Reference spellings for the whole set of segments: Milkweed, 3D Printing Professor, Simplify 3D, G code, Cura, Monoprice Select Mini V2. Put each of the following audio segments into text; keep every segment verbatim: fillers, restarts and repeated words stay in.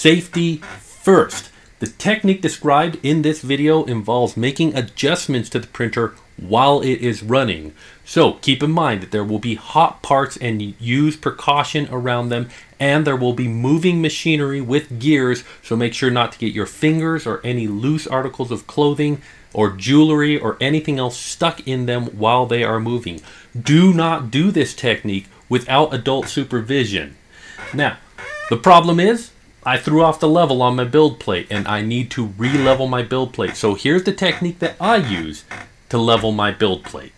Safety first. The technique described in this video involves making adjustments to the printer while it is running. So keep in mind that there will be hot parts and use precaution around them, and there will be moving machinery with gears, so make sure not to get your fingers or any loose articles of clothing or jewelry or anything else stuck in them while they are moving. Do not do this technique without adult supervision. Now, the problem is I threw off the level on my build plate and I need to re-level my build plate. So here's the technique that I use to level my build plate.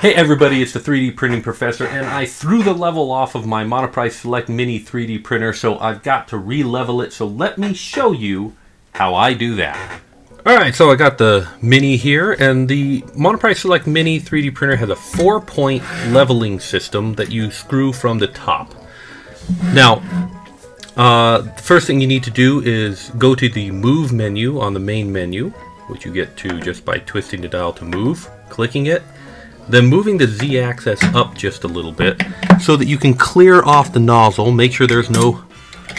Hey everybody, it's the three D Printing Professor, and I threw the level off of my Monoprice Select Mini three D printer, so I've got to re-level it. So let me show you how I do that. Alright, so I got the Mini here, and the Monoprice Select Mini three D printer has a four-point leveling system that you screw from the top. Now, uh, the first thing you need to do is go to the Move menu on the main menu, which you get to just by twisting the dial to move, clicking it, then moving the Z-axis up just a little bit so that you can clear off the nozzle, make sure there's no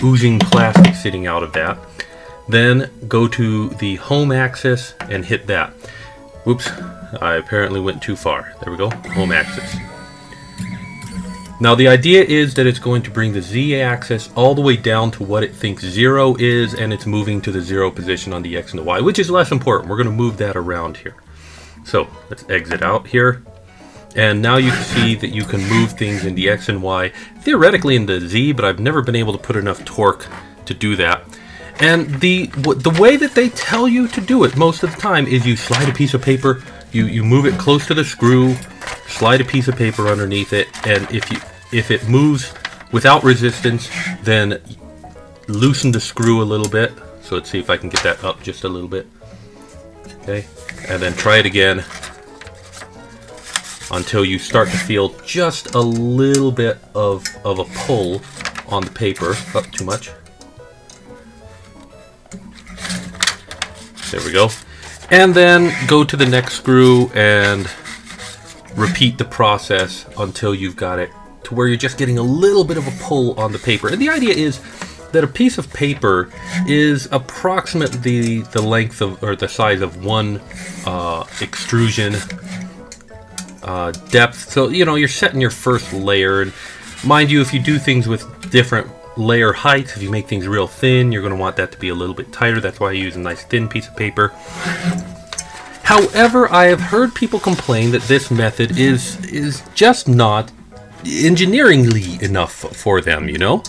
oozing plastic sitting out of that. Then go to the home axis and hit that. Whoops, I apparently went too far. There we go, home axis. Now the idea is that it's going to bring the Z axis all the way down to what it thinks zero is, and it's moving to the zero position on the X and the Y, which is less important. We're gonna move that around here. So let's exit out here. And now you can see that you can move things in the X and Y, theoretically in the Z, but I've never been able to put enough torque to do that. And the the way that they tell you to do it most of the time is you slide a piece of paper, you, you move it close to the screw, slide a piece of paper underneath it, and if you if it moves without resistance, then loosen the screw a little bit. So let's see if I can get that up just a little bit. Okay, and then try it again until you start to feel just a little bit of, of a pull on the paper. Up too much. There we go. And then go to the next screw and repeat the process until you've got it to where you're just getting a little bit of a pull on the paper. And the idea is that a piece of paper is approximately the length of, or the size of one uh, extrusion uh, depth. So, you know, you're setting your first layer. And mind you, if you do things with different layer heights, if you make things real thin, you're going to want that to be a little bit tighter. That's why I use a nice thin piece of paper. However, I have heard people complain that this method is is just not engineeringly enough for them, you know?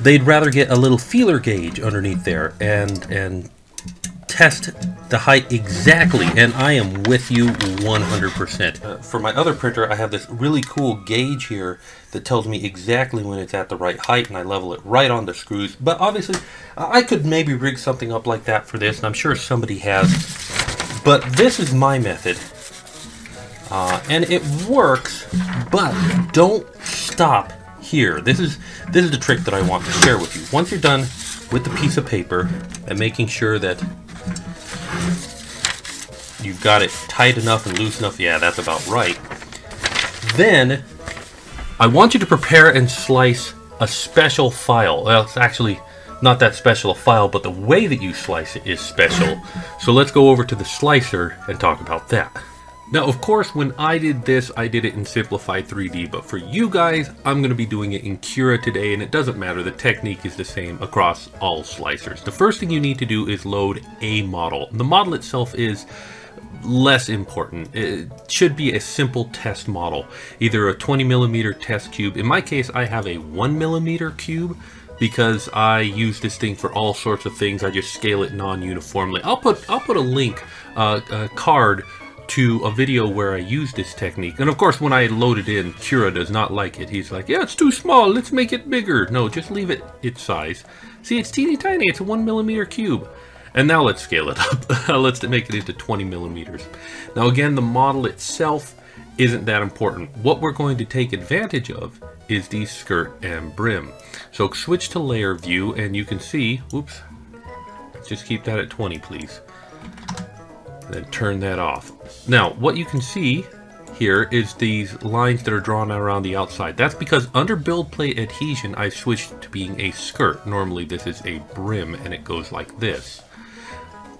They'd rather get a little feeler gauge underneath there and and test the height exactly, and I am with you one hundred percent. Uh, for my other printer, I have this really cool gauge here that tells me exactly when it's at the right height, and I level it right on the screws. But obviously, I could maybe rig something up like that for this, and I'm sure somebody has. But this is my method, uh, and it works, but don't stop here. This is, this is the trick that I want to share with you. Once you're done with the piece of paper and making sure that you've got it tight enough and loose enough, yeah, that's about right, then I want you to prepare and slice a special file. Well, it's actually not that special a file, but the way that you slice it is special. So let's go over to the slicer and talk about that. Now, of course, when I did this, I did it in Simplify three D, but for you guys, I'm going to be doing it in Cura today, and it doesn't matter. The technique is the same across all slicers. The first thing you need to do is load a model. The model itself is less important. It should be a simple test model, either a twenty millimeter test cube. In my case, I have a one millimeter cube, because I use this thing for all sorts of things. I just scale it non-uniformly. I'll put, I'll put a link, uh, a card, to a video where I use this technique. And of course, when I load it in, Cura does not like it. He's like, yeah, it's too small, let's make it bigger. No, just leave it its size. See, it's teeny tiny, it's a one millimeter cube. And now let's scale it up. Let's make it into twenty millimeters. Now again, the model itself isn't that important. What we're going to take advantage of is the skirt and brim. So switch to layer view and you can see, oops, just keep that at twenty, please. Then turn that off. Now, what you can see here is these lines that are drawn around the outside. That's because under build plate adhesion, I've switched to being a skirt. Normally this is a brim and it goes like this.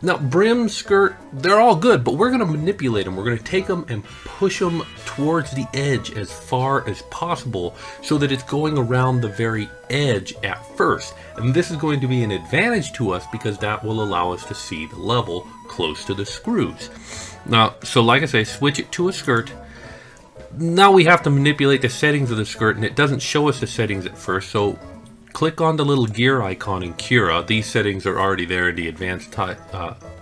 Now brim, skirt, they're all good, but we're gonna manipulate them. We're gonna take them and push them towards the edge as far as possible so that it's going around the very edge at first. And this is going to be an advantage to us because that will allow us to see the level close to the screws. Now, so like I say, switch it to a skirt. Now we have to manipulate the settings of the skirt, and it doesn't show us the settings at first, so click on the little gear icon in Cura. These settings are already there in the advanced uh,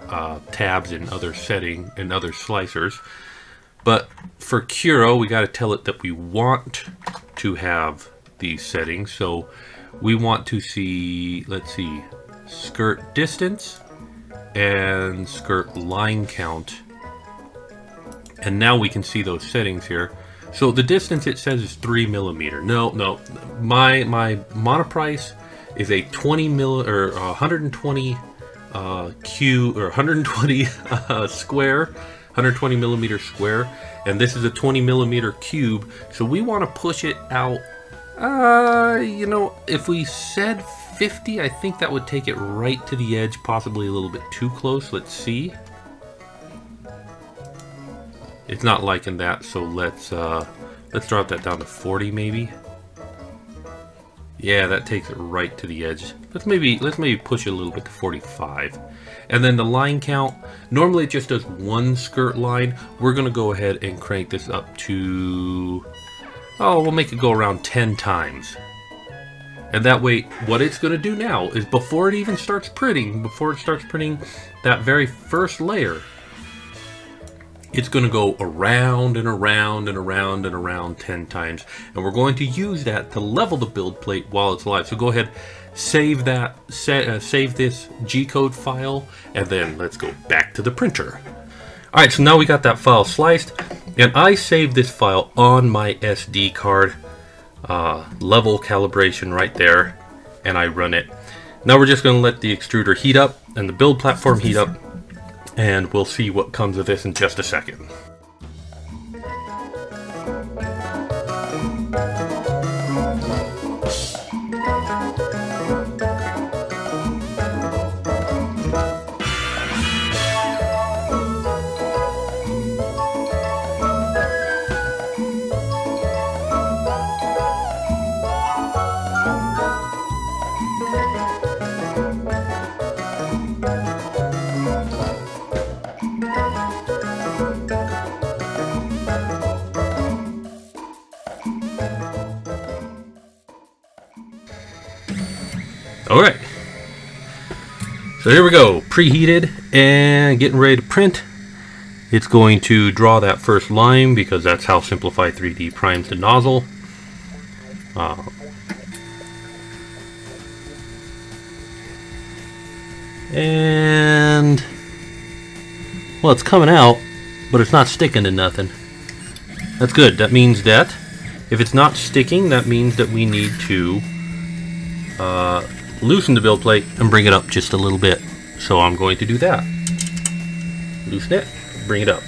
uh, tabs and other setting and other slicers. But for Cura, we got to tell it that we want to have these settings. So we want to see, let's see, skirt distance and skirt line count. And now we can see those settings here. So the distance it says is three millimeter. No, no, my my Monoprice is a twenty mil or one hundred twenty uh, Q or one hundred twenty uh, square, one hundred twenty millimeter square, and this is a twenty millimeter cube. So we want to push it out. Uh, you know, if we said fifty, I think that would take it right to the edge, possibly a little bit too close. Let's see. It's not liking that, so let's uh, let's drop that down to forty, maybe. Yeah, that takes it right to the edge. Let's maybe let's maybe push it a little bit to forty-five, and then the line count. Normally, it just does one skirt line. We're gonna go ahead and crank this up to, oh, we'll make it go around ten times. And that way, what it's gonna do now is before it even starts printing, before it starts printing that very first layer, it's going to go around and around and around and around ten times. And we're going to use that to level the build plate while it's live. So go ahead, save that, sa uh, save this G code file, and then let's go back to the printer. All right, so now we got that file sliced, and I saved this file on my S D card, uh, level calibration right there, and I run it. Now we're just going to let the extruder heat up and the build platform heat up, and we'll see what comes of this in just a second. Alright, so here we go, preheated and getting ready to print. It's going to draw that first line because that's how Simplify three D primes the nozzle. Uh, and, well, it's coming out, but it's not sticking to nothing. That's good. That means that if it's not sticking, that means that we need to uh, loosen the build plate and bring it up just a little bit. So I'm going to do that. Loosen it, bring it up.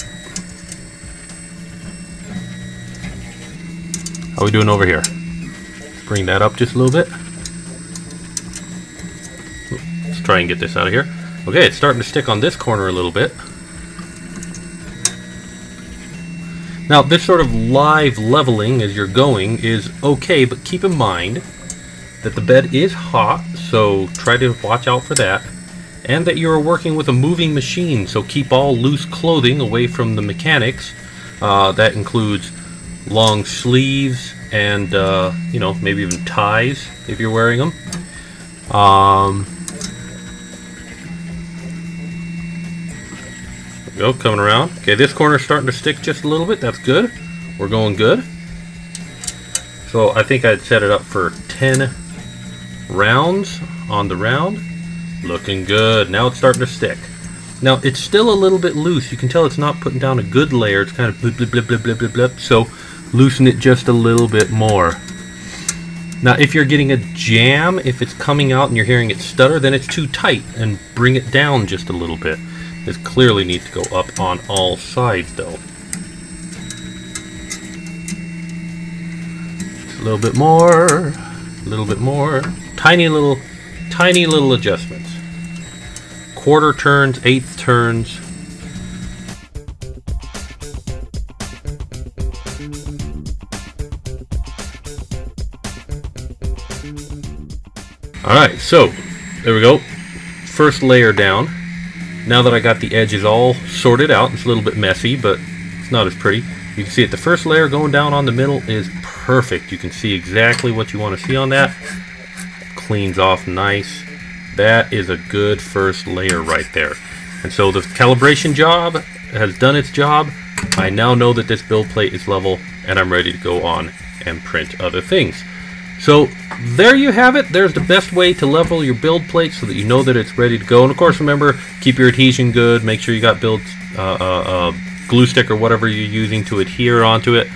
How are we doing over here? Bring that up just a little bit. Let's try and get this out of here. Okay, it's starting to stick on this corner a little bit. Now this sort of live leveling as you're going is okay, but keep in mind that the bed is hot, so try to watch out for that, and that you're working with a moving machine, so keep all loose clothing away from the mechanics. Uh, that includes long sleeves and uh, you know, maybe even ties if you're wearing them. Um, there we go, coming around. Okay, this corner's starting to stick just a little bit. That's good. We're going good. So I think I'd set it up for ten rounds on the round. Looking good. Now it's starting to stick. Now it's still a little bit loose. You can tell it's not putting down a good layer. It's kind of blip, blip, blip, blip, blip, blip, blip. So loosen it just a little bit more. Now if you're getting a jam, if it's coming out and you're hearing it stutter, then it's too tight, and bring it down just a little bit. This clearly needs to go up on all sides though. a little bit more, a little bit more, tiny little, tiny little adjustments. Quarter turns, eighth turns. All right, so there we go. First layer down. Now that I got the edges all sorted out, it's a little bit messy, but it's not as pretty. You can see it, the first layer going down on the middle is perfect. You can see exactly what you want to see on that. Cleans off nice. That is a good first layer right there. And so the calibration job has done its job. I now know that this build plate is level, and I'm ready to go on and print other things. So there you have it. There's the best way to level your build plate so that you know that it's ready to go. And of course, remember, keep your adhesion good. Make sure you got build uh, uh, uh, glue stick or whatever you're using to adhere onto it.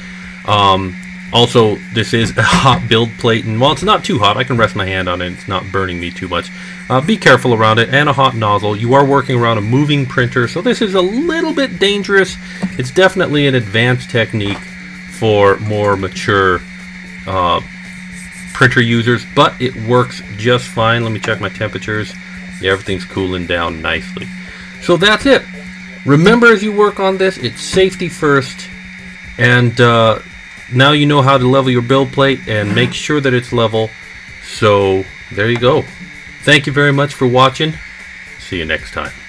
Um, also, this is a hot build plate, and while it's not too hot, I can rest my hand on it. It's not burning me too much. Uh, be careful around it, and a hot nozzle. You are working around a moving printer, so this is a little bit dangerous. It's definitely an advanced technique for more mature Uh, printer users, but it works just fine. Let me check my temperatures. Yeah, everything's cooling down nicely. So that's it. Remember, as you work on this, it's safety first, and uh, now you know how to level your build plate and make sure that it's level. So there you go. Thank you very much for watching. See you next time.